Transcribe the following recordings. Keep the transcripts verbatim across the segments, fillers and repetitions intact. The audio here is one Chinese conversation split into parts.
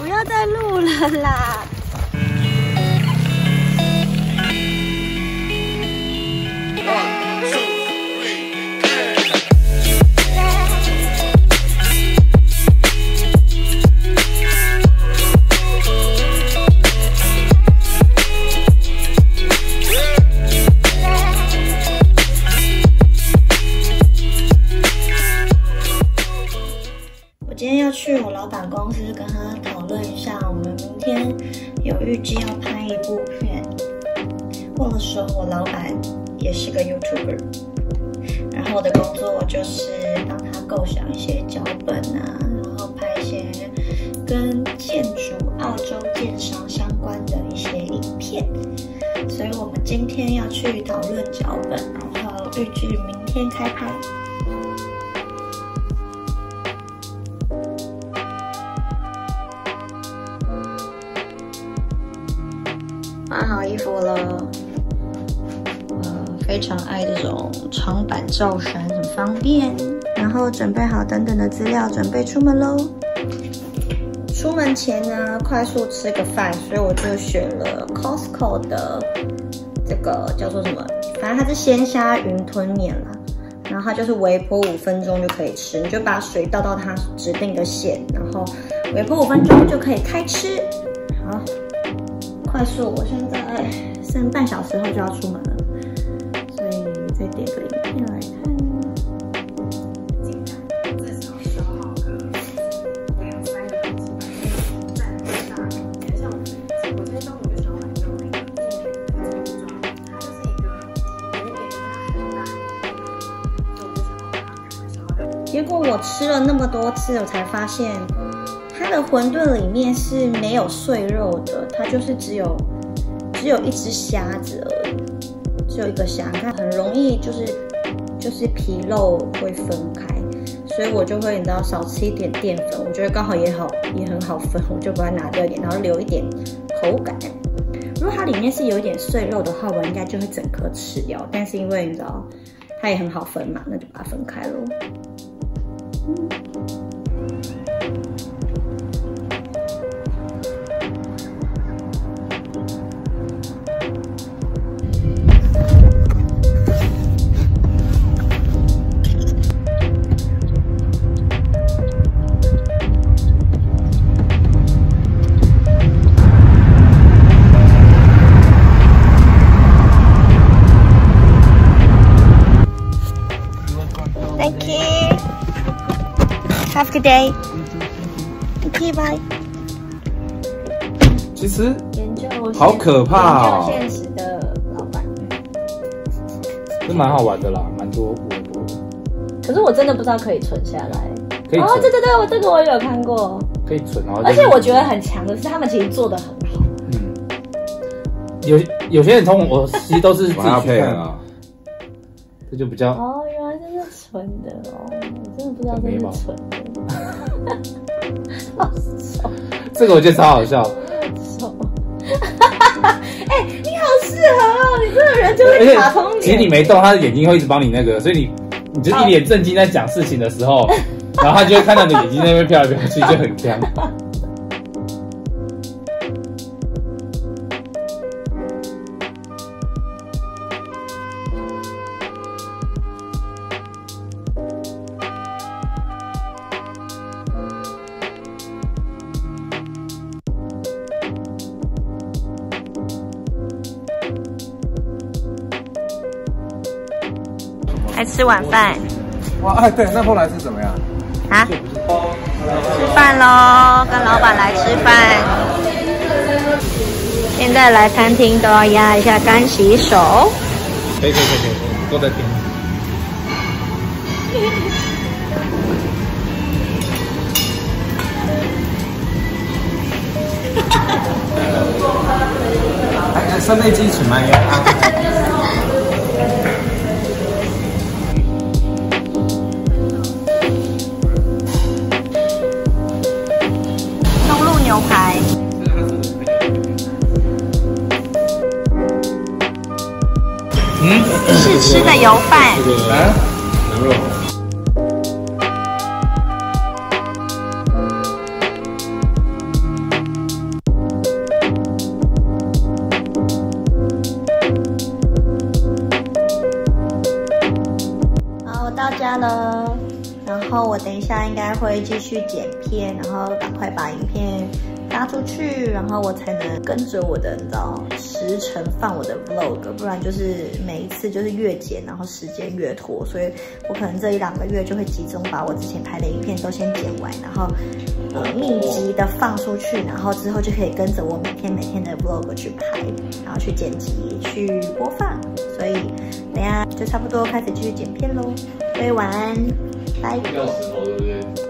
不要再录了啦！去我老板公司跟他讨论一下，我们明天有预计要拍一部片。忘了说，我老板也是个 YouTuber， 然后我的工作就是帮他构想一些脚本啊，然后拍一些跟建筑、澳洲建商相关的一些影片。所以我们今天要去讨论脚本，然后预计明天开拍。 换好衣服了，我非常爱这种长版罩衫，很方便。然后准备好等等的资料，准备出门喽。出门前呢，快速吃个饭，所以我就选了 Costco 的这个叫做什么，反正它是鲜虾云吞面啦。然后它就是微波五分钟就可以吃，你就把水倒到它指定的线，然后微波五分钟就可以开吃。好。 快速！我现在剩半小时后就要出门了，所以再点个影片来看。至少消耗个两三个小时，站不下。等一下，我今天中午就想买这种那个地面装，它就是一个有点很大，就我就想要把它想要的。结果我吃了那么多次，我才发现。 它的馄饨里面是没有碎肉的，它就是只有只有一只虾子而已，只有一个虾，它很容易就是就是皮肉会分开，所以我就会你知道少吃一点淀粉，我觉得刚好也好也很好分，我就把它拿掉一点，然后留一点口感。如果它里面是有一点碎肉的话，我应该就会整颗吃掉，但是因为你知道它也很好分嘛，那就把它分开喽。嗯 Thank you. Have a good day. Thank you. Bye. 其实好可怕哦！现实的老板，这蛮好玩的啦，蛮多微波的。可是我真的不知道可以存下来。可以哦，对对对，我这个我有看过。可以存哦。而且我觉得很强的是，他们其实做的很好。嗯。有有些人从我其实都是自己配啊，这就比较哦。 纯的哦，我真的不知道这是纯的。好丑！这个我觉得超好笑。丑！哎欸，你好适合哦，你这个人就会卡通脸。其实你没动，他的眼睛会一直帮你那个，所以你你就一脸正经在讲事情的时候，然后他就会看到你眼睛在那边飘来飘去，就很香。来吃晚饭。哇，哎，对，那后来是怎么样？啊？吃饭喽，跟老板来吃饭。现在来餐厅都要压一下干洗手。可以可以可以，坐在厅。哎，室内支持埋怨。试吃的油饭，啊，牛肉。后我等一下应该会继续剪片，然后赶快把影片发出去，然后我才能跟着我的你知道时程放我的 vlog， 不然就是每一次就是越剪，然后时间越拖，所以我可能这一两个月就会集中把我之前拍的影片都先剪完，然后呃密集的放出去，然后之后就可以跟着我每天每天的 vlog 去拍，然后去剪辑、去播放，所以等一下就差不多开始继续剪片喽。各位晚安，拜。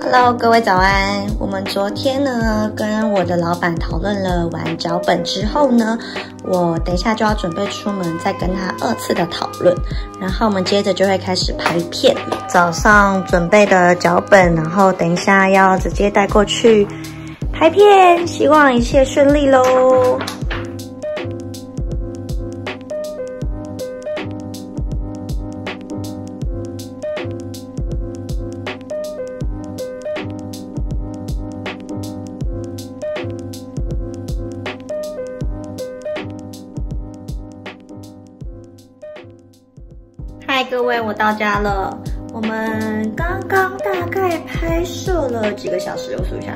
Hello， 各位早安。我们昨天呢跟我的老板讨论了完脚本之后呢，我等一下就要准备出门，再跟他二次的讨论，然后我们接着就会开始拍片。早上准备的脚本，然后等一下要直接带过去拍片，希望一切顺利喽。各位，我到家了。我们刚刚大概拍摄了几个小时，我数一下，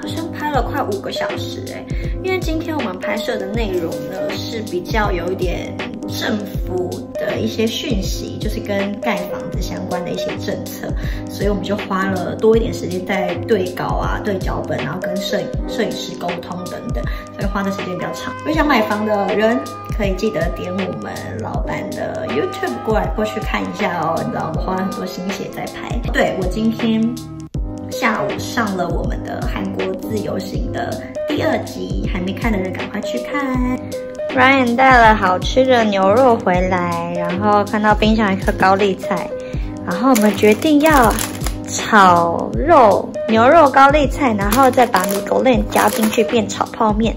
好像拍了快五个小时哎、欸。因为今天我们拍摄的内容呢是比较有一点政府的一些讯息，就是跟盖房子相关的一些政策，所以我们就花了多一点时间在对稿啊、对脚本，然后跟摄影摄影师沟通等等，所以花的时间比较长。有想买房的人，可以记得点我们老板的 YouTube 过来过去看一下哦，你知道我们花了很多心血在拍。对，我今天下午上了我们的韩国自由行的第二集，还没看的人赶快去看。Ryan 带了好吃的牛肉回来，然后看到冰箱一颗高丽菜，然后我们决定要炒肉，牛肉高丽菜，然后再把米狗链加进去变炒泡面。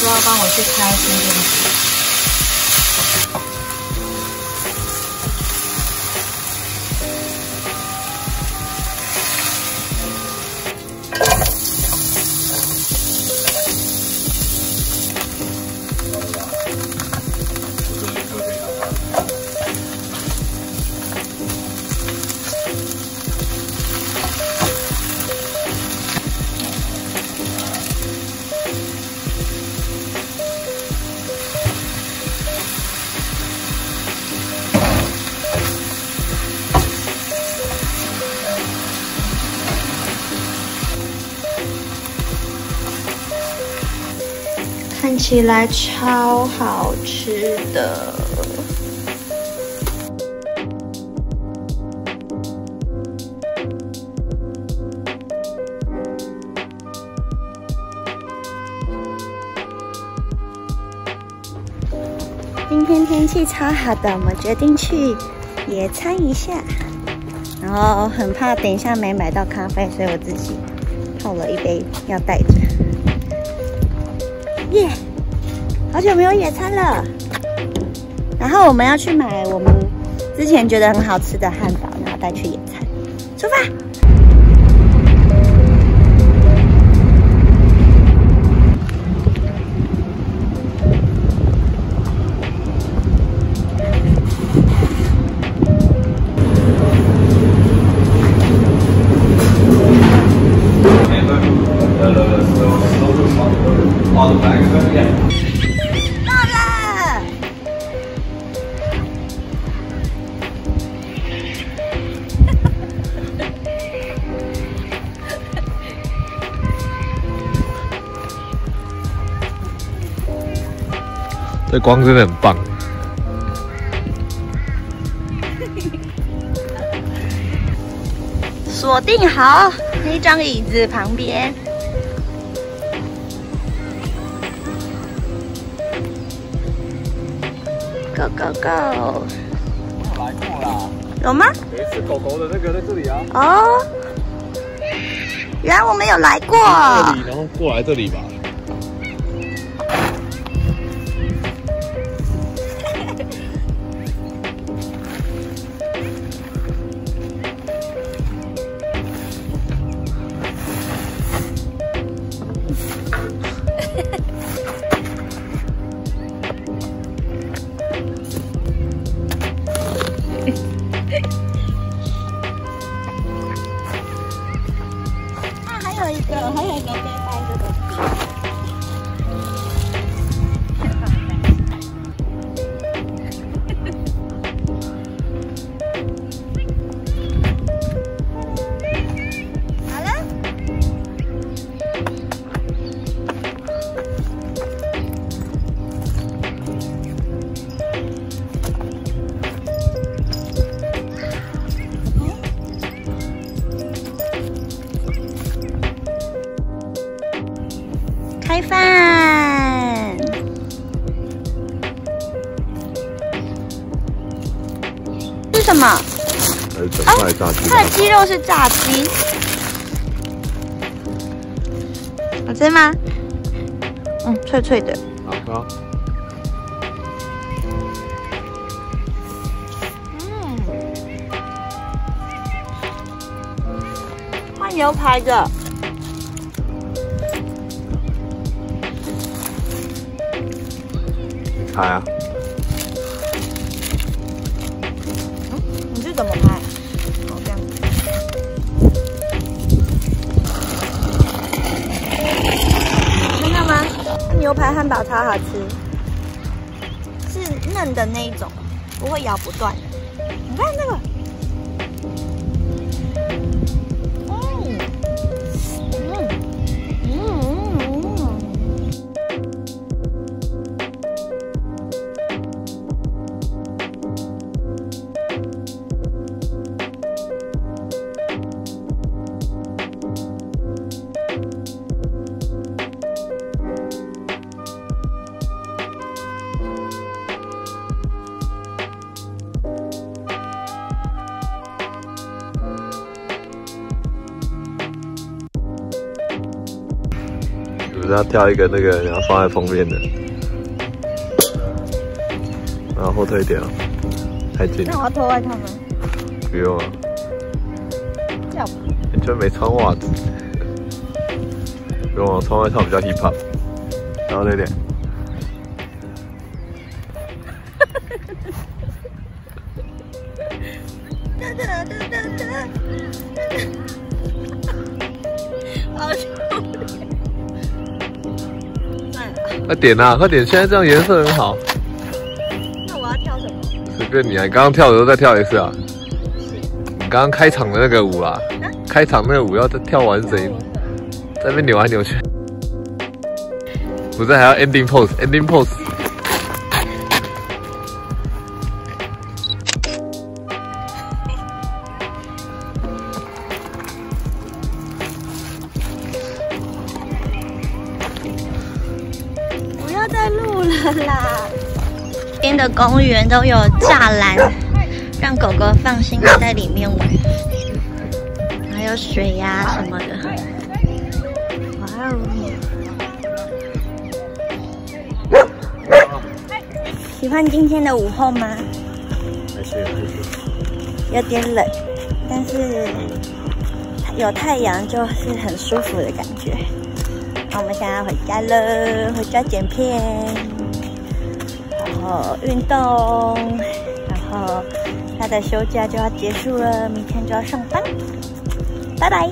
说要帮我去开充电起来超好吃的。今天天气超好的，我们决定去野餐一下。然后我很怕等一下没买到咖啡，所以我自己泡了一杯要带着。耶、yeah ！好久没有野餐了，然后我们要去买我们之前觉得很好吃的汉堡，然后带去野餐。出发！这光真的很棒。锁定好那张椅子旁边。Go go go！ 我来过啦。有吗？有一只狗狗的那个在这里啊。哦、oh?。原来我没有来过。这里，然后过来这里吧。开饭！是什么？呃，整块炸鸡。它的鸡肉是炸鸡，好吃吗？嗯，脆脆的。好吃哦。嗯，换牛排的。 拍啊！嗯，你是怎么拍？好，这样子。看到吗？牛排汉堡超好吃，是嫩的那一种，不会咬不断。你看那个，嗯，嗯，嗯，嗯。 要挑一个那个，然后放在封面的，然后后退一点哦，太近了。那我要脱外套吗？不用啊。要不？你就没穿袜子。不用啊，穿外套比较 hip hop。然后那点。好丑。 快点啊，快点！现在这样颜色很好。那我要跳什么？随便你啊！你刚刚跳的时候再跳一次啊！你刚刚开场的那个舞啦、啊，啊、开场那个舞要再跳完谁？在那边扭来扭去。不是还要 ending pose？ending pose。的公园都有栅栏，让狗狗放心的在里面玩，还有水呀、啊、什么的。哇哦！喜欢今天的午后吗？还是有点冷，但是有太阳就是很舒服的感觉。那我们现在回家了，回家剪片。 然后运动，然后他的休假就要结束了，明天就要上班，拜拜。